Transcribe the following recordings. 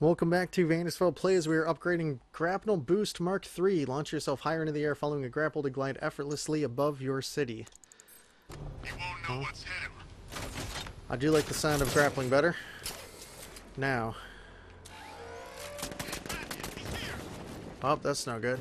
Welcome back to Vandersveldt Plays. We are upgrading Grapnel Boost Mark III. Launch yourself higher into the air following a grapple to glide effortlessly above your city. You won't know what's hit him. I do like the sound of grappling better. Now. Oh, that's no good.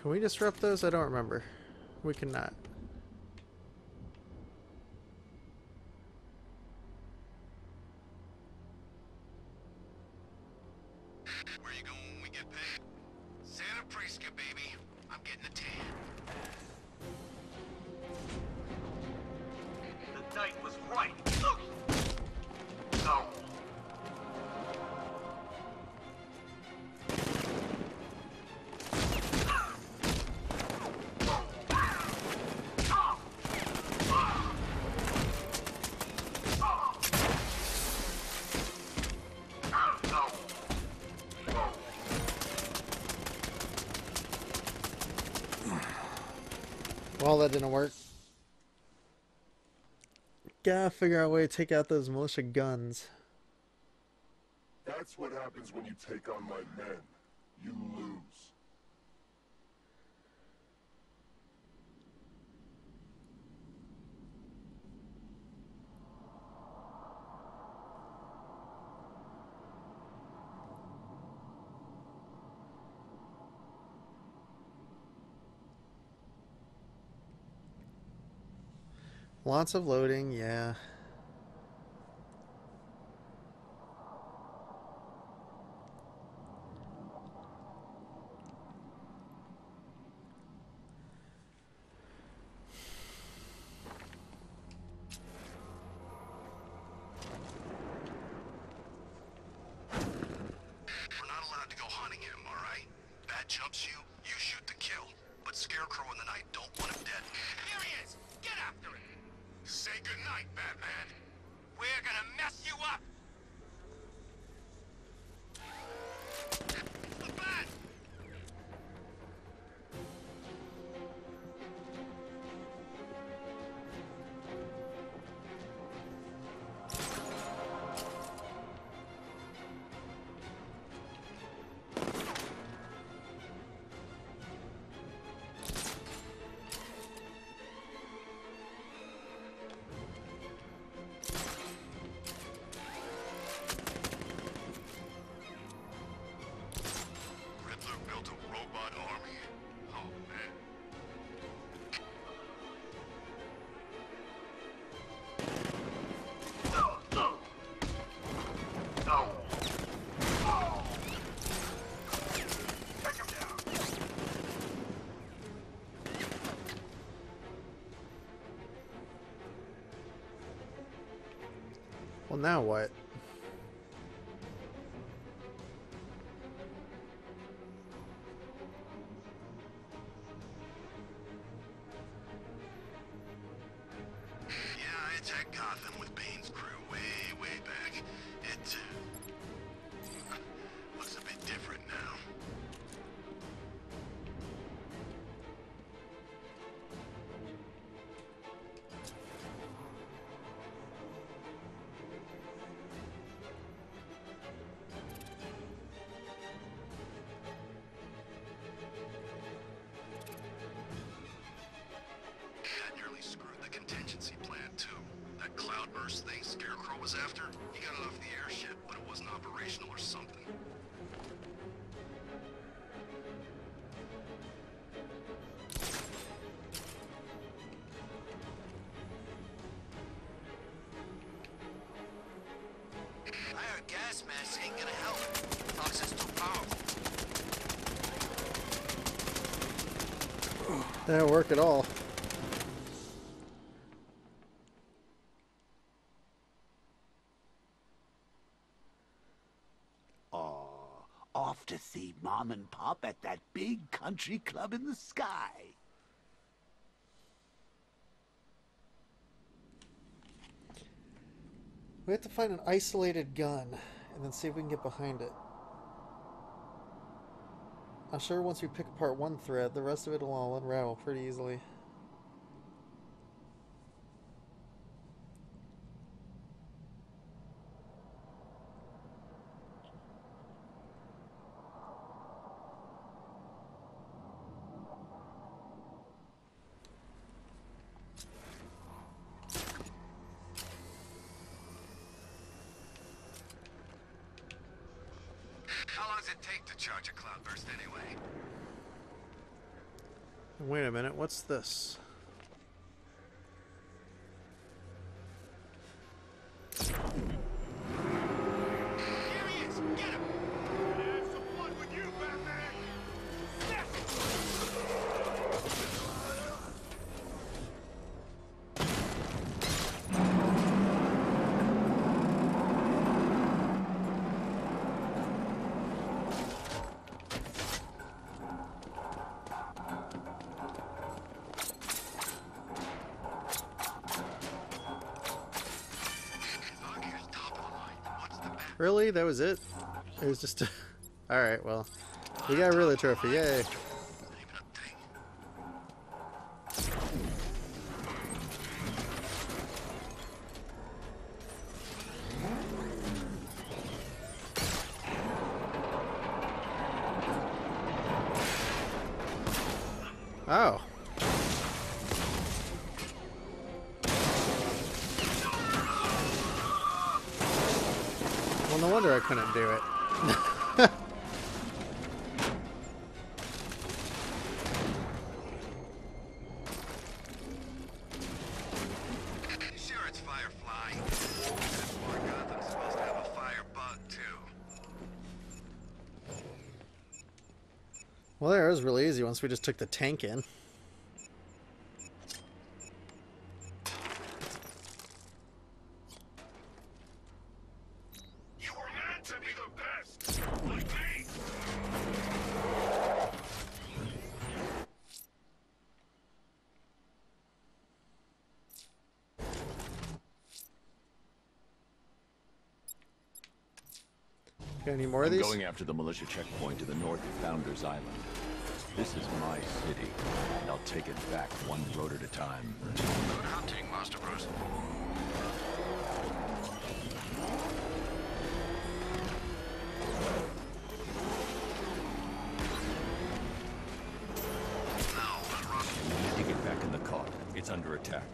Can we disrupt those? I don't remember. We cannot. Where you going when we get paid? Santa Prisca, baby. I'm getting a tan. The knight was right. Look! No. Well, that didn't work. Gotta figure out a way to take out those militia guns. That's what happens when you take on my men. You lose. Lots of loading, yeah. Well, now what? Cloudburst thing Scarecrow was after, he got it off the airship, but it wasn't operational or something. Higher gas masks ain't gonna help. Toxin's too powerful. Didn't work at all. Off to see Mom and Pop at that big country club in the sky. We have to find an isolated gun and then see if we can get behind it. I'm sure once we pick apart one thread, the rest of it will all unravel pretty easily. Wait a minute, what's this? Here he is! Get him! I have some fun with you, Batman! Really? That was it? It was just... Alright, well. We got a really trophy. Yay! Oh! No wonder I couldn't do it. Sure, it's Firefly. Poor Gotham's supposed to have a fire bug too. Well, there, it was really easy once we just took the tank in. Any more of these? I'm going after the militia checkpoint to the north of Founder's Island. This is my city, and I'll take it back one road at a time. Good hunting, Master Bruce. Now, run. You get back in the car. It's under attack.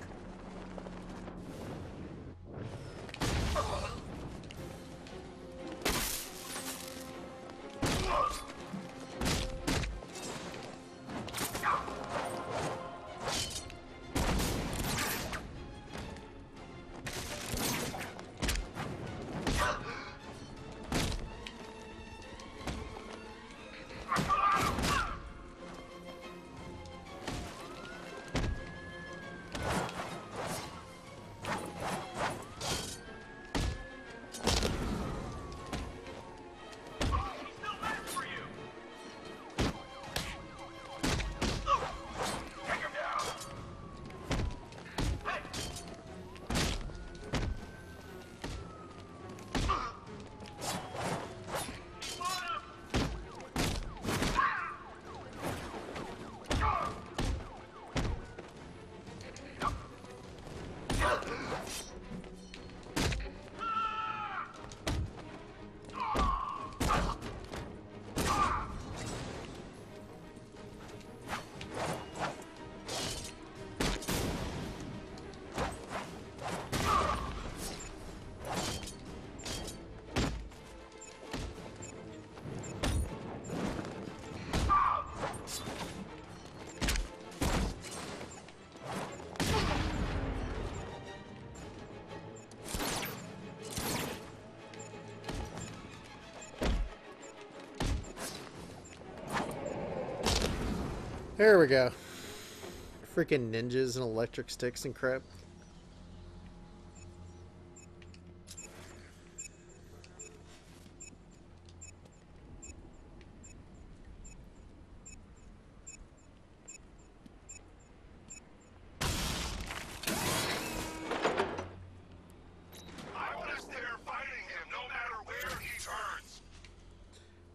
There we go. freaking ninjas and electric sticks and crap.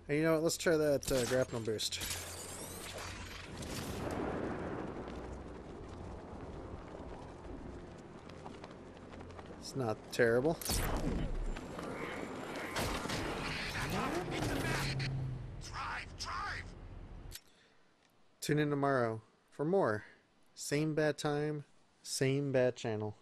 You know what, let's try that grapnel boost. It's not terrible. Drive. Tune in tomorrow for more. Same bad time, same bad channel.